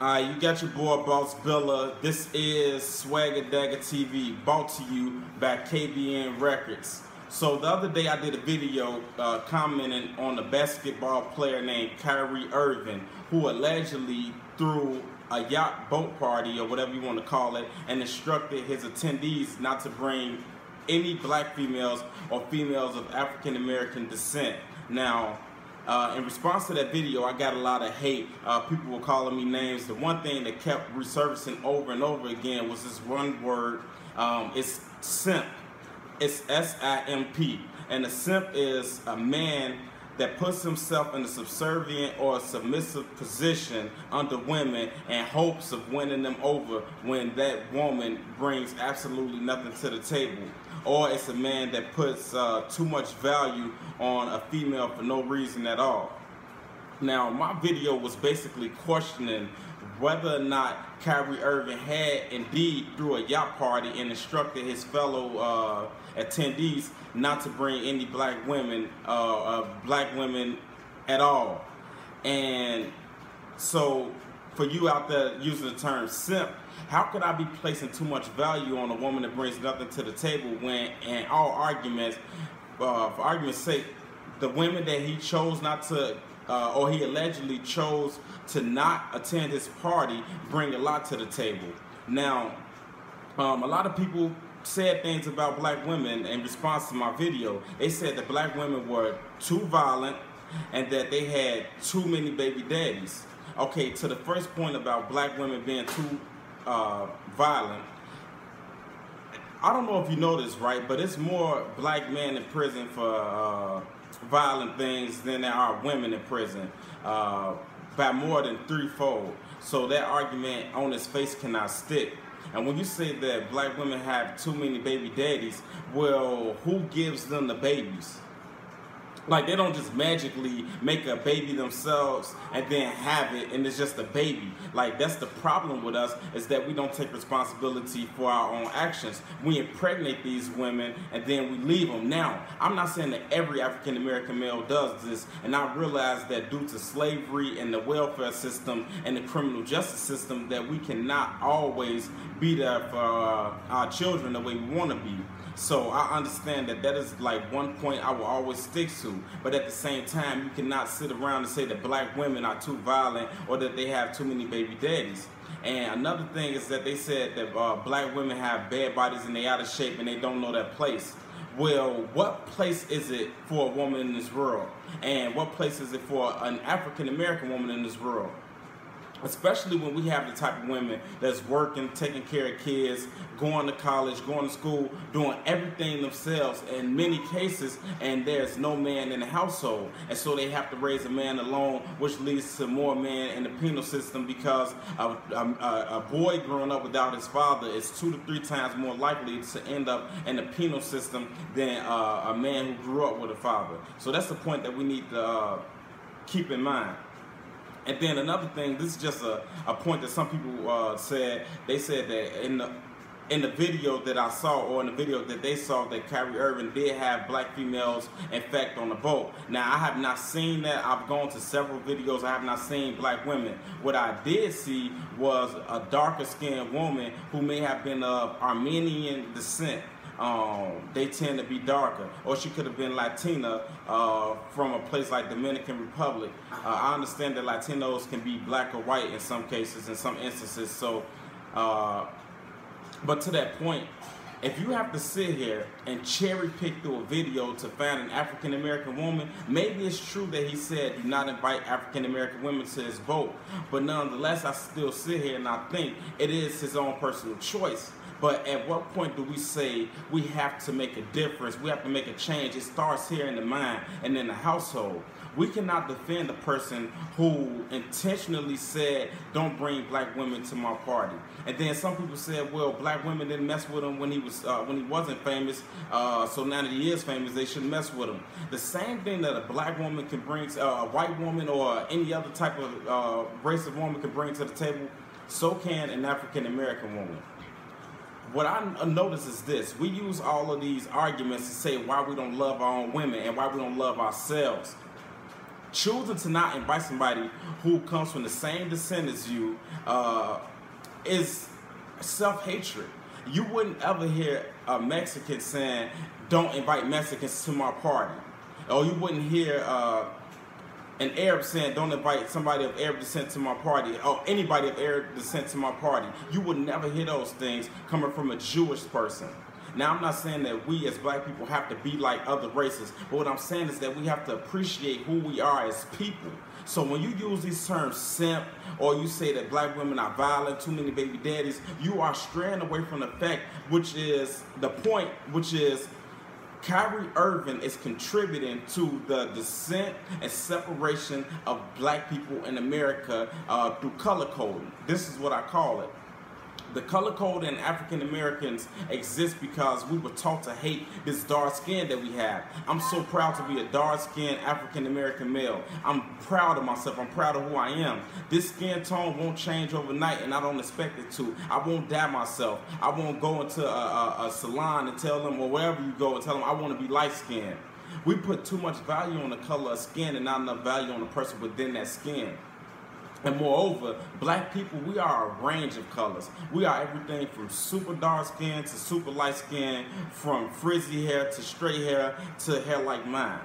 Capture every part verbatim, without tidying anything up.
Uh, you got your boy Boss Billa. This is Swagger Dagger T V, brought to you by K B N Records. So the other day I did a video uh, commenting on a basketball player named Kyrie Irving, who allegedly threw a yacht boat party or whatever you want to call it and instructed his attendees not to bring any black females or females of African American descent. Now, Uh, in response to that video, I got a lot of hate. Uh, people were calling me names. The one thing that kept resurfacing over and over again was this one word. Um, it's simp. It's S I M P. And a simp is a man that puts himself in a subservient or a submissive position under women in hopes of winning them over when that woman brings absolutely nothing to the table. Or it's a man that puts uh, too much value on a female for no reason at all. Now, my video was basically questioning whether or not Kyrie Irving had indeed threw a yacht party and instructed his fellow uh, attendees not to bring any black women, uh, uh, black women at all. And so, for you out there using the term simp, how could I be placing too much value on a woman that brings nothing to the table when, in all arguments, uh, for argument's sake, the women that he chose not to, uh, or he allegedly chose to not attend his party, bring a lot to the table. Now, um, a lot of people said things about black women in response to my video. They said that black women were too violent and that they had too many baby daddies. Okay, to the first point about black women being too Uh, violent. I don't know if you know this, right, but it's more black men in prison for uh, violent things than there are women in prison uh, by more than threefold. So that argument on its face cannot stick. And when you say that black women have too many baby daddies, well, who gives them the babies? Like, they don't just magically make a baby themselves and then have it and it's just a baby. Like, that's the problem with us, is that we don't take responsibility for our own actions. We impregnate these women and then we leave them. Now, I'm not saying that every African American male does this, and I realize that due to slavery and the welfare system and the criminal justice system that we cannot always be there for uh, our children the way we want to be. So I understand that that is like one point I will always stick to, but at the same time, you cannot sit around and say that black women are too violent or that they have too many baby daddies. And another thing is that they said that uh, black women have bad bodies and they out of shape and they don't know their place. Well, what place is it for a woman in this world? And what place is it for an African American woman in this world? Especially when we have the type of women that's working, taking care of kids, going to college, going to school, doing everything themselves in many cases, and there's no man in the household. And so they have to raise a man alone, which leads to more men in the penal system, because a, a, a boy growing up without his father is two to three times more likely to end up in the penal system than uh, a man who grew up with a father. So that's the point that we need to uh, keep in mind. And then another thing, this is just a, a point that some people uh, said. They said that in the in the video that I saw, or in the video that they saw, that Kyrie Irving did have black females, in fact, on the boat. Now, I have not seen that. I've gone to several videos. I have not seen black women. What I did see was a darker-skinned woman who may have been of Armenian descent. Um, they tend to be darker, or she could have been Latina uh, from a place like Dominican Republic. Uh, I understand that Latinos can be black or white in some cases, in some instances. So, uh, but to that point, if you have to sit here and cherry pick through a video to find an African American woman, maybe it's true that he said do not invite African American women to his boat. But nonetheless, I still sit here and I think it is his own personal choice. But at what point do we say we have to make a difference? We have to make a change. It starts here in the mind and in the household. We cannot defend a person who intentionally said, don't bring black women to my party. And then some people said, well, black women didn't mess with him when he, was, uh, when he wasn't famous. Uh, so now that he is famous, they shouldn't mess with him. The same thing that a black woman can bring, to, uh, a white woman or any other type of uh, race of woman can bring to the table, so can an African American woman. What I notice is this: we use all of these arguments to say why we don't love our own women and why we don't love ourselves. choosing to not invite somebody who comes from the same descent as you uh, is self-hatred. You wouldn't ever hear a Mexican saying, "Don't invite Mexicans to my party." Or you wouldn't hear uh, an Arab saying, "Don't invite somebody of Arab descent to my party," or anybody of Arab descent to my party. You would never hear those things coming from a Jewish person. Now, I'm not saying that we as black people have to be like other races, but what I'm saying is that we have to appreciate who we are as people. So when you use these terms simp, or you say that black women are violent, too many baby daddies, you are straying away from the fact, which is the point, which is Kyrie Irving is contributing to the descent and separation of black people in America uh, through color coding. This is what I call it. The color code in African Americans exists because we were taught to hate this dark skin that we have. I'm so proud to be a dark-skinned African American male. I'm proud of myself. I'm proud of who I am. This skin tone won't change overnight, and I don't expect it to. I won't dye myself. I won't go into a, a, a salon and tell them, or wherever you go, and tell them I want to be light-skinned. We put too much value on the color of skin and not enough value on the person within that skin. And moreover, black people, we are a range of colors. We are everything from super dark skin to super light skin, from frizzy hair to straight hair to hair like mine.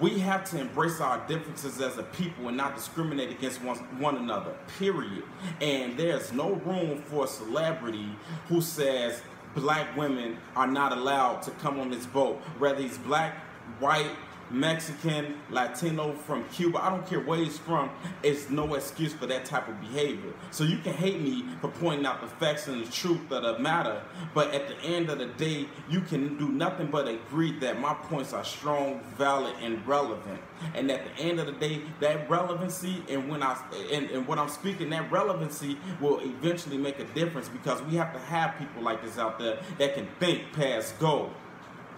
We have to embrace our differences as a people and not discriminate against one, one another, period. And there's no room for a celebrity who says black women are not allowed to come on this boat, whether he's black, white, Mexican, Latino, from Cuba, I don't care where he's from, it's no excuse for that type of behavior. So you can hate me for pointing out the facts and the truth of the matter, but at the end of the day, you can do nothing but agree that my points are strong, valid, and relevant. And at the end of the day, that relevancy and when I and, and what I'm speaking, that relevancy will eventually make a difference, because we have to have people like this out there that can think past goal.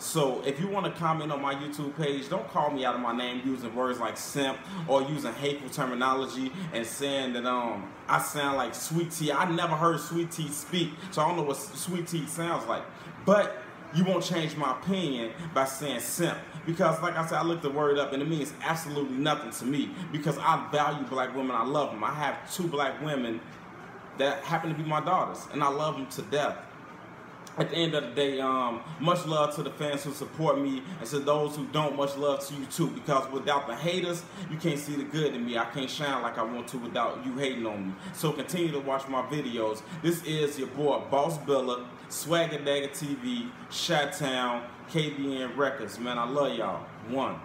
So if you want to comment on my YouTube page, don't call me out of my name using words like simp or using hateful terminology and saying that um I sound like Sweet Tea. I never heard Sweet Tea speak, so I don't know what Sweet Tea sounds like. But you won't change my opinion by saying simp, because like I said, I looked the word up and it means absolutely nothing to me, because I value black women. I love them. I have two black women that happen to be my daughters, and I love them to death. At the end of the day, um, much love to the fans who support me, and to those who don't, much love to you too, because without the haters, you can't see the good in me. I can't shine like I want to without you hating on me. So continue to watch my videos. This is your boy, Boss Billa, Swagger Dagger T V, Chi-Town, K B N Records. Man, I love y'all. One.